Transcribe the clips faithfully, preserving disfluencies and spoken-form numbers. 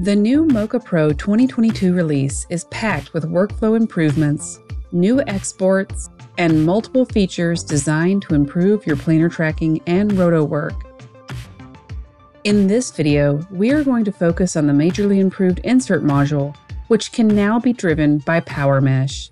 The new Mocha Pro twenty twenty-two release is packed with workflow improvements, new exports, and multiple features designed to improve your planar tracking and roto work. In this video, we are going to focus on the majorly improved insert module, which can now be driven by PowerMesh.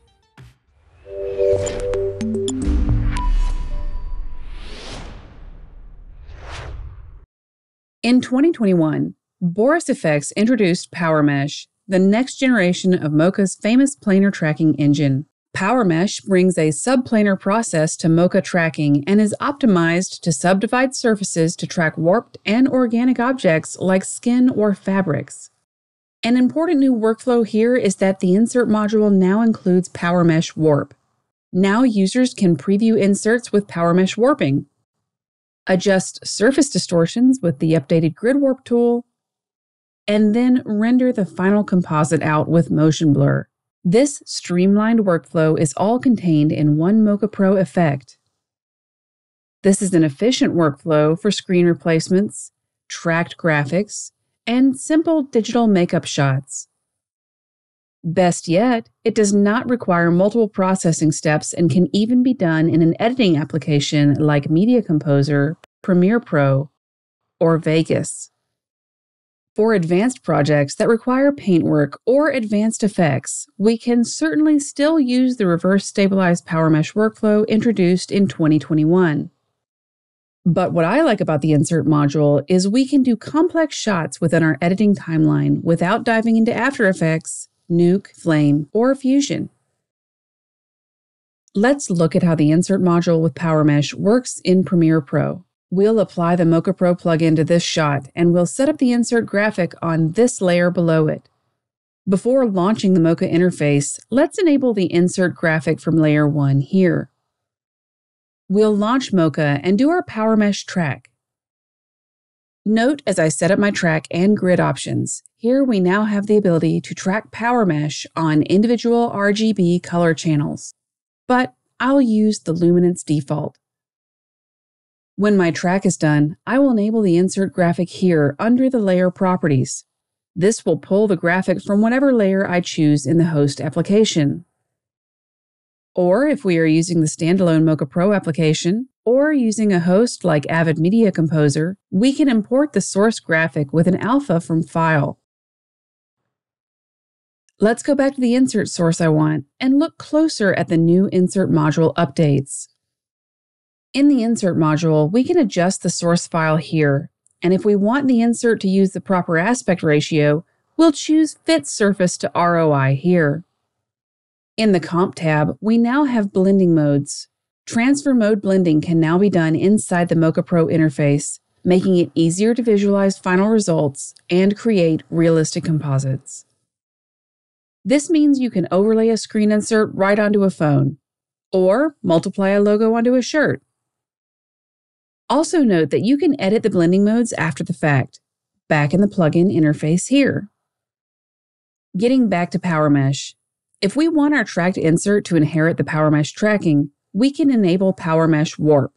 In twenty twenty-one, Boris F X introduced PowerMesh, the next generation of Mocha's famous planar tracking engine. PowerMesh brings a subplanar process to Mocha tracking and is optimized to subdivide surfaces to track warped and organic objects like skin or fabrics. An important new workflow here is that the insert module now includes PowerMesh Warp. Now users can preview inserts with PowerMesh warping, adjust surface distortions with the updated Grid Warp tool, and then render the final composite out with motion blur. This streamlined workflow is all contained in one Mocha Pro effect. This is an efficient workflow for screen replacements, tracked graphics, and simple digital makeup shots. Best yet, it does not require multiple processing steps and can even be done in an editing application like Media Composer, Premiere Pro, or Vegas. For advanced projects that require paintwork or advanced effects, we can certainly still use the reverse stabilized PowerMesh workflow introduced in twenty twenty-one. But what I like about the insert module is we can do complex shots within our editing timeline without diving into After Effects, Nuke, Flame, or Fusion. Let's look at how the insert module with PowerMesh works in Premiere Pro. We'll apply the Mocha Pro plugin to this shot, and we'll set up the insert graphic on this layer below it. Before launching the Mocha interface, let's enable the insert graphic from layer one here. We'll launch Mocha and do our PowerMesh track. Note as I set up my track and grid options, here we now have the ability to track PowerMesh on individual R G B color channels, but I'll use the luminance default. When my track is done, I will enable the insert graphic here under the layer properties. This will pull the graphic from whatever layer I choose in the host application. Or if we are using the standalone Mocha Pro application, or using a host like Avid Media Composer, we can import the source graphic with an alpha from File. Let's go back to the insert source I want and look closer at the new insert module updates. In the insert module, we can adjust the source file here, and if we want the insert to use the proper aspect ratio, we'll choose Fit Surface to R O I here. In the Comp tab, we now have blending modes. Transfer mode blending can now be done inside the Mocha Pro interface, making it easier to visualize final results and create realistic composites. This means you can overlay a screen insert right onto a phone, or multiply a logo onto a shirt. Also note that you can edit the blending modes after the fact, back in the plugin interface here. Getting back to PowerMesh, if we want our tracked insert to inherit the PowerMesh tracking, we can enable PowerMesh Warp.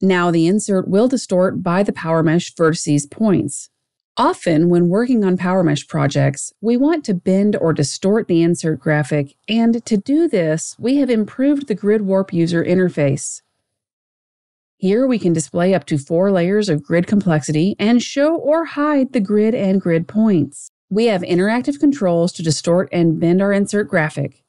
Now the insert will distort by the PowerMesh vertices points. Often when working on PowerMesh projects, we want to bend or distort the insert graphic, and to do this, we have improved the Grid Warp user interface. Here we can display up to four layers of grid complexity and show or hide the grid and grid points. We have interactive controls to distort and bend our insert graphic.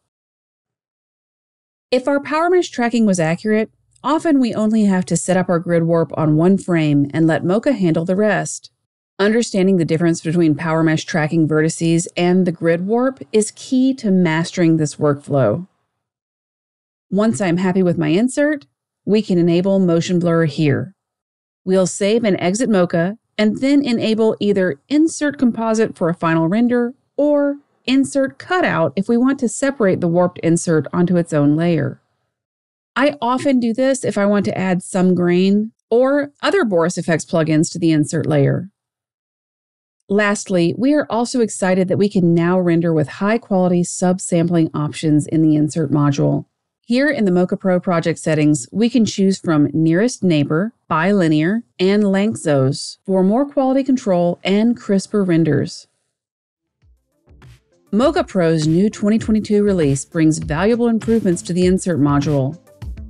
If our PowerMesh tracking was accurate, often we only have to set up our grid warp on one frame and let Mocha handle the rest. Understanding the difference between PowerMesh tracking vertices and the grid warp is key to mastering this workflow. Once I'm happy with my insert, we can enable motion blur here. We'll save and exit Mocha and then enable either Insert Composite for a final render or Insert Cutout if we want to separate the warped insert onto its own layer. I often do this if I want to add some grain or other Boris F X plugins to the insert layer. Lastly, we are also excited that we can now render with high-quality subsampling options in the insert module. Here in the Mocha Pro project settings, we can choose from Nearest Neighbor, Bilinear, and Lanczos for more quality control and crisper renders. Mocha Pro's new twenty twenty-two release brings valuable improvements to the insert module.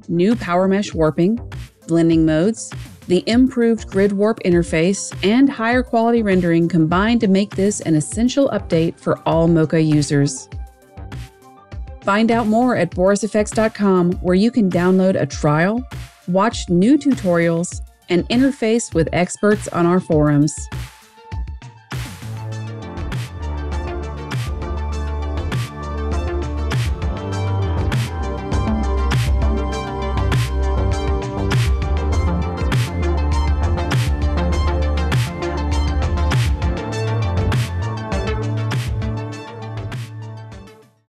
New PowerMesh warping, blending modes, the improved grid warp interface, and higher quality rendering combine to make this an essential update for all Mocha users. Find out more at Boris F X dot com, where you can download a trial, watch new tutorials, and interface with experts on our forums.